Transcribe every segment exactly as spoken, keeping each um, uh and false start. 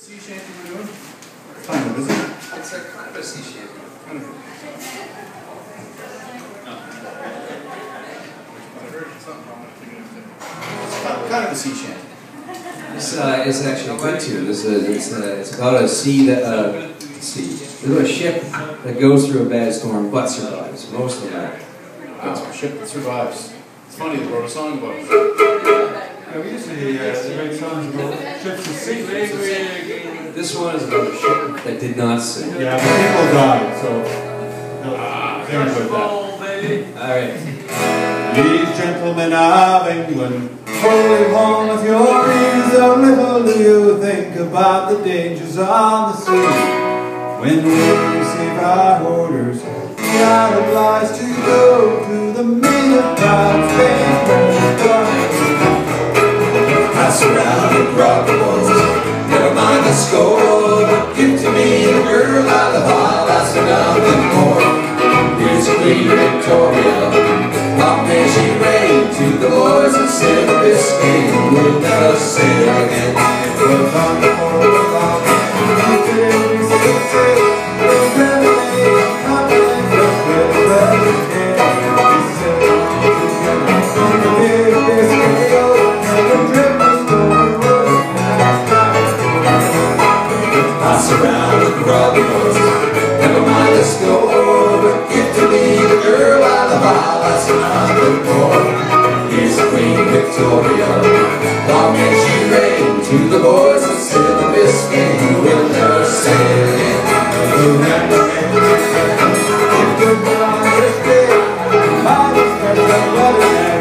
Sea shanty we're doing? Kind of, isn't it? It's a kind of a sea shanty. Kind of. I heard something wrong with it. It's kind of a sea shanty. This uh, is actually a good tune. It's, a, it's, a, it's about a sea that uh, sea. A ship that goes through a bad storm but survives. Most of that. Wow. A ship that survives. It's funny, they wrote a song about it. Now, usually, uh, they make songs about ships that sink. This one is about a ship that did not sink. Yeah, people died, so. No, ah, there we go. Alright. These gentlemen of England, holy horn of your bees, how little do you think about the dangers on the sea? When we receive our orders, we are obliged to go to the main of God's faith. Surrounded rockables, never mind the score. Give to me the girl I love, I said nothing more. Here's Queen Victoria, long may she reign. To the boys and said this game will never sail again. We'll find the world without you today. We still say we'll never leave. I'm in love with the world again. We still love you together. Surrounded rubbles, never mind the score. Give to me the girl I love, I surrounded more. Here's Queen Victoria, long may she reign. To the boys of silver biscuit, you will never sail again. You'll never sail again. You'll never sail again. I'll just never let it happen. You'll never sail again.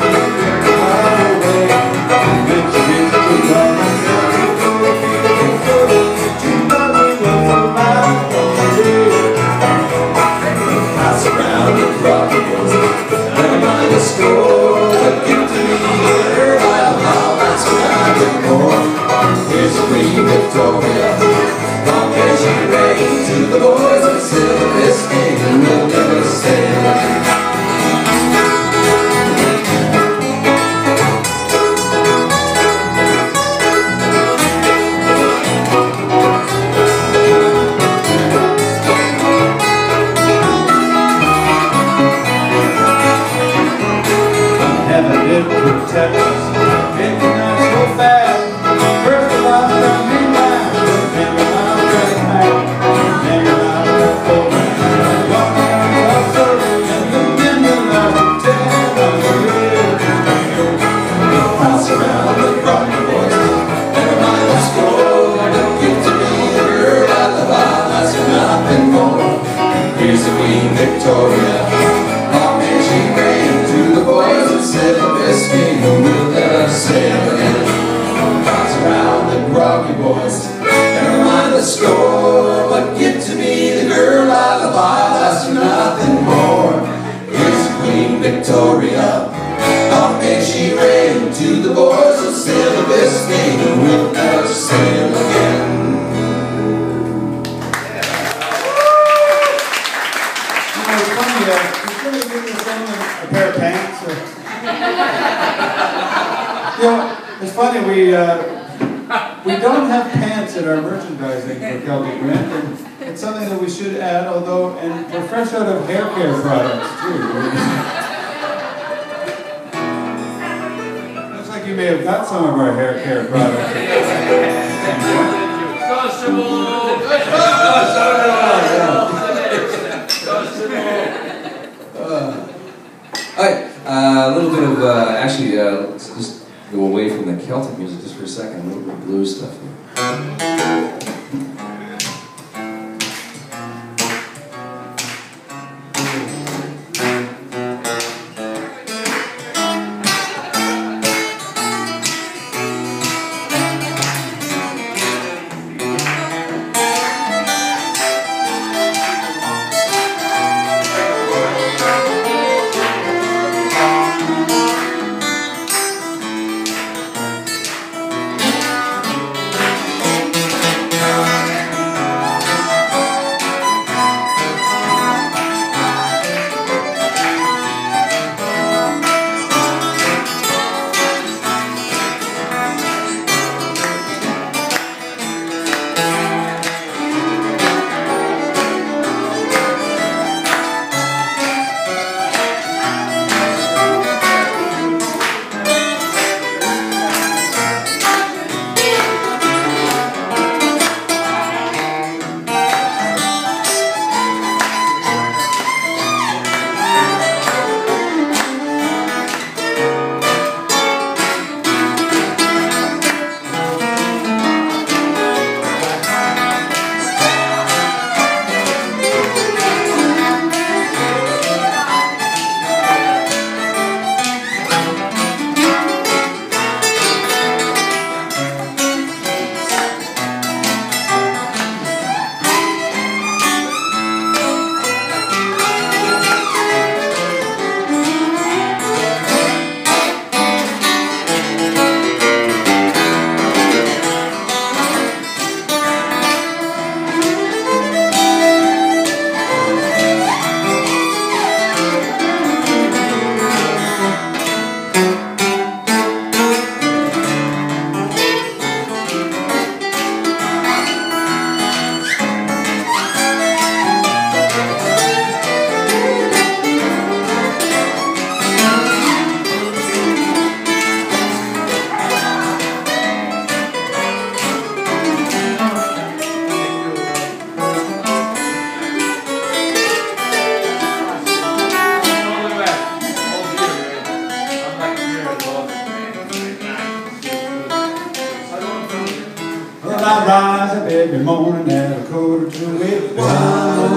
I rise up every morning at a quarter to eight. Why,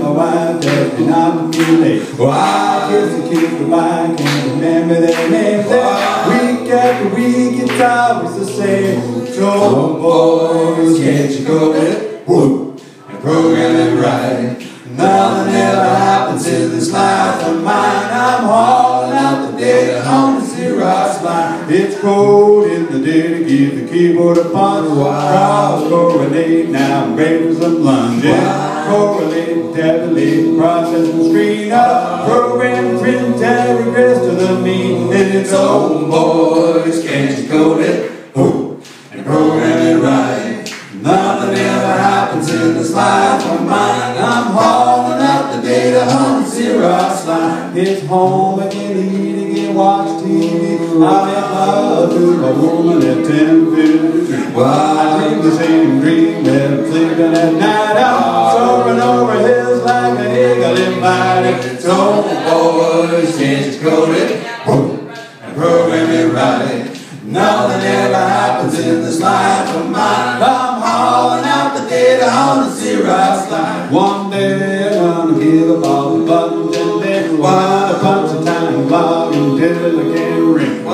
my wife does not feel late. Why, kiss the kids goodbye, can't remember their names. Week after week, it's always the same. Trouble boys, can't you go it? Whoop, and program it right. Nothing ever happens in this life of mine. I'm hauling out the data on the Xerox line. It's cold in the day to give the keyboard a punch. Crowds correlate, now I'm making some lunges. Correlate, tabulate, process and screen up. Program, print, and regress to the mean. And it's old boys, can't you code it? Whoop, and program it right. Nothing ever happens in this life of mine. I'm hauling data on the Xerox line. It's home again, eating and watch T V. I'm in love with a woman at ten fifty-three. Well, I dream the same dream that I'm sleeping at night. I'm soaring over hills like an eagle in might. It's old boys, change code it, boom, and program it right. Nothing ever happens in this life of mine. I'm hauling out the data on the Xerox line. One day give up all the buttons and then why a bunch of time log until I can't ring. I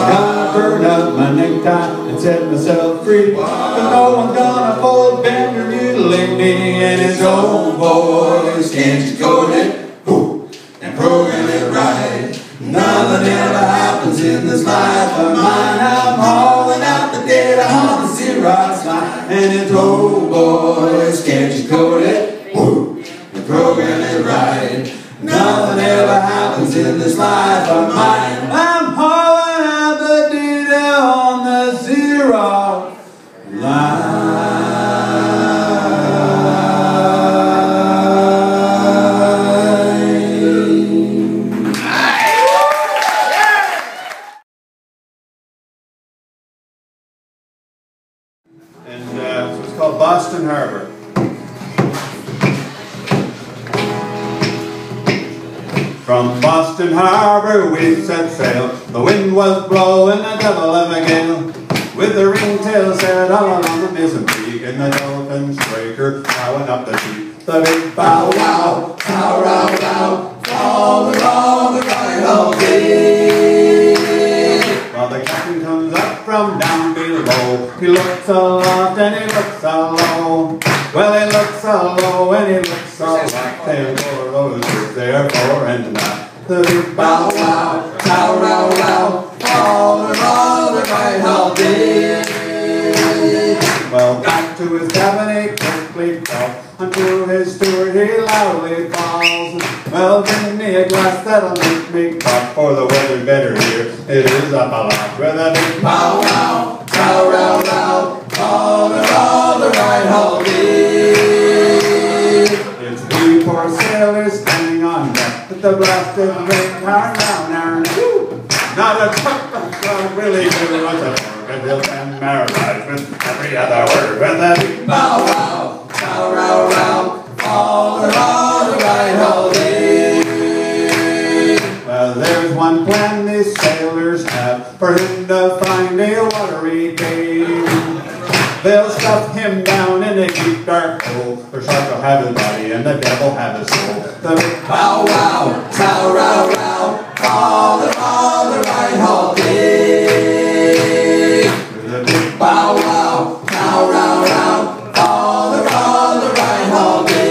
burned up my necktie and set myself free. But no one's gonna fold, bend, or mutilate me. And it's old boys, can't you code it? Woo, and program it right. Nothing ever happens in this life of mine. I'm hauling out the data on the Xerox line. And it's old boys, can't you code it? Woo, program it right. Nothing ever happens in this life of mine. I'm hauling out the data on the Xerox line. And uh, so it's called Boston Harbor. From Boston Harbor we set sail. The wind was blowing a devil of a gale, with the ringtail set all along the mizzen peak, and the dolphin breaker plowing up the sea. The big bow wow, pow row wow, all along the right old sea. While the captain comes up from down below, he looks aloft and he looks alow. Well, he looks alow and he looks aloft. There for roses, there for and now. The big bow wow, pow row wow, all around the right all day. Well, back to his cabin he quickly calls, unto his steward he loudly calls. Well, bring me a glass that'll make me pop, for the weather better here, it is up a lot. With a big pow wow, pow row wow, all around the right all day. It's we poor sailors standing on deck, but the blasted rain are down our neck. Not a truck but really good much of and he'll familiarize with every other word. With a big bow wow, pow row wow, all around the right all day. Well, there's one plan these sailors have, for him to find a watery cave. They'll stuff him down in a deep dark hole, for shark will have his body and the devil have his soul. The big bow wow, pow row wow, all the all the right all day. The big bow wow, pow row wow, all the all the right all day.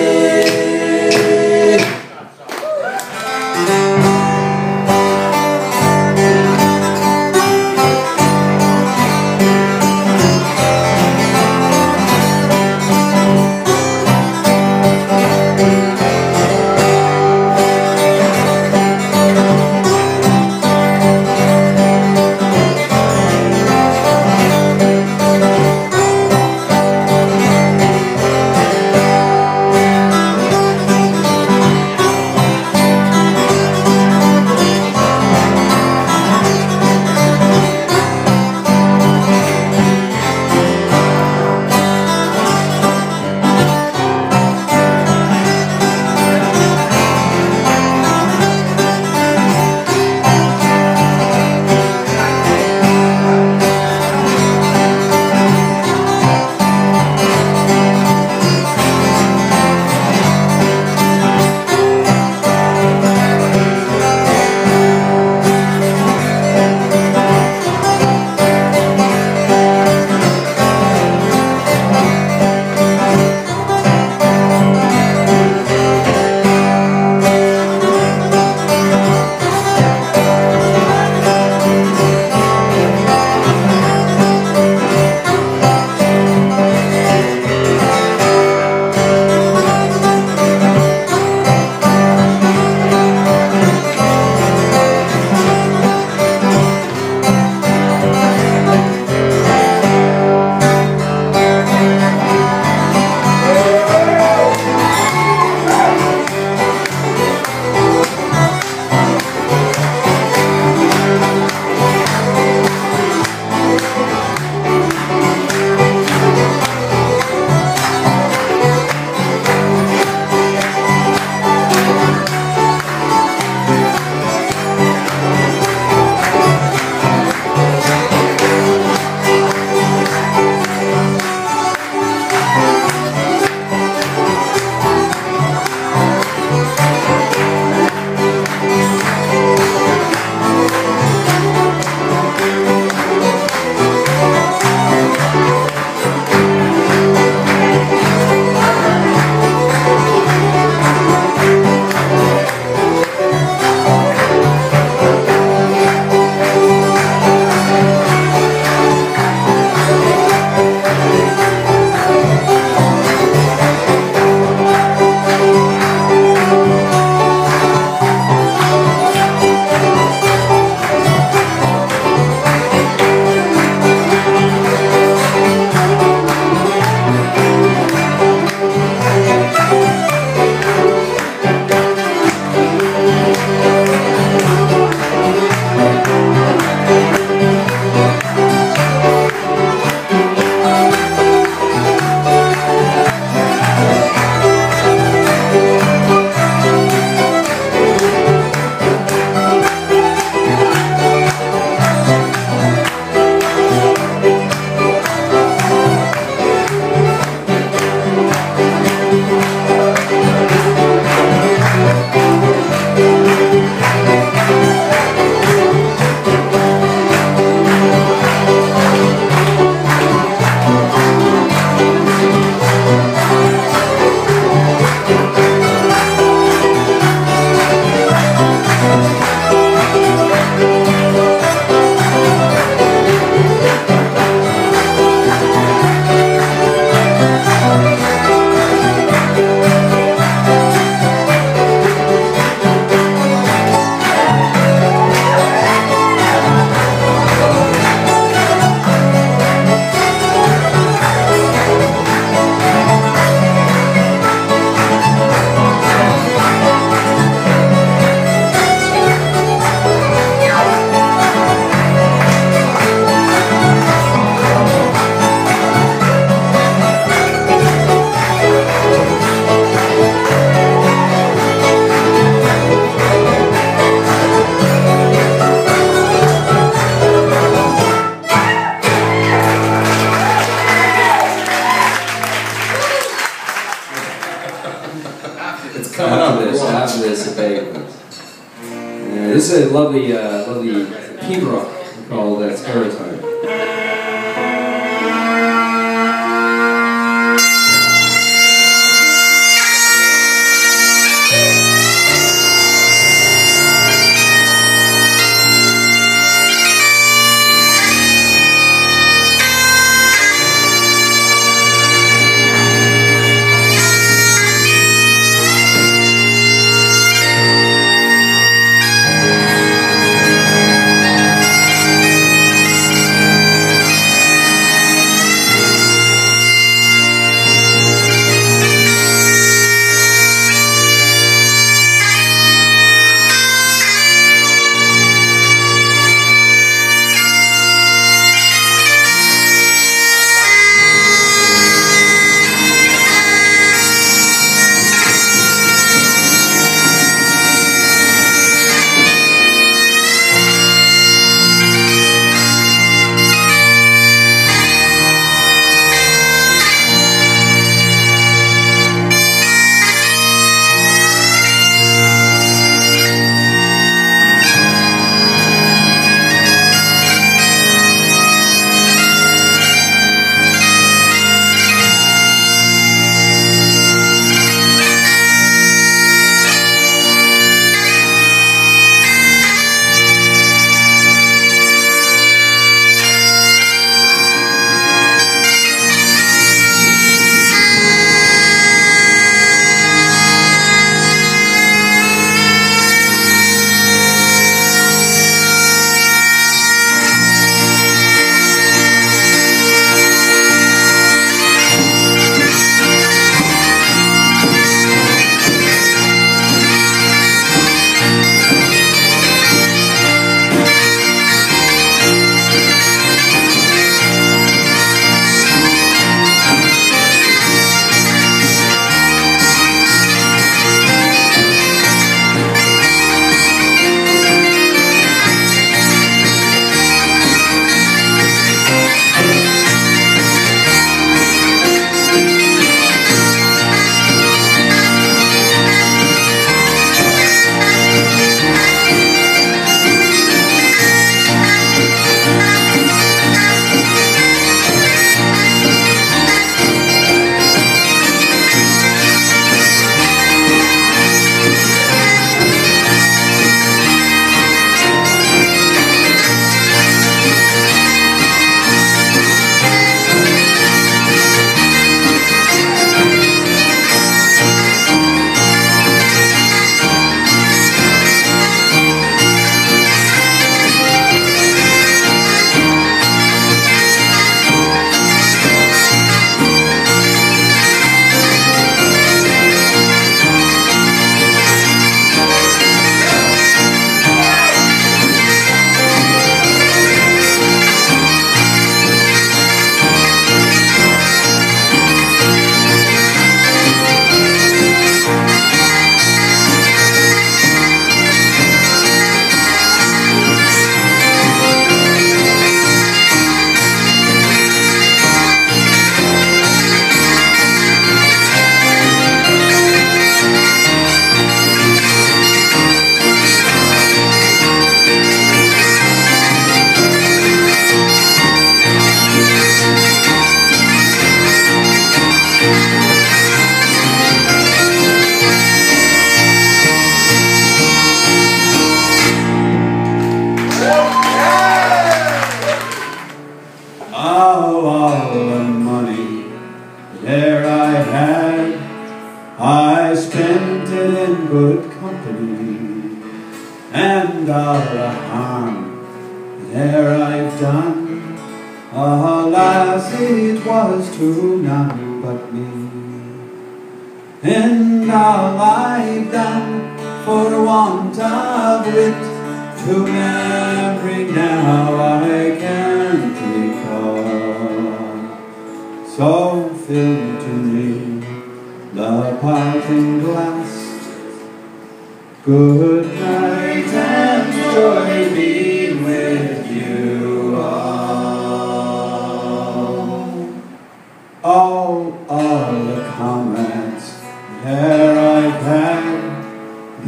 a lovely, uh, lovely peen rock called uh, Scarletime.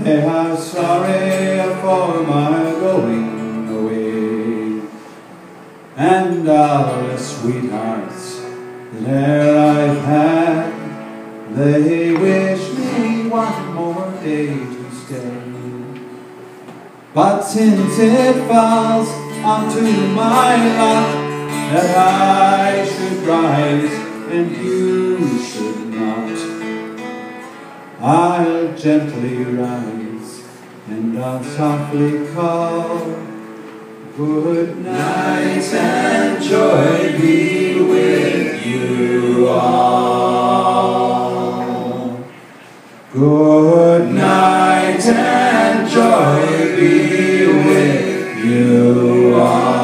They are sorry for my and all the sweethearts that I've had, they wish me one more day to stay. But since it falls onto my lot that I should rise and you should not, I'll gently rise and I'll softly call. Good night and joy be with you all. Good night and joy be with you all.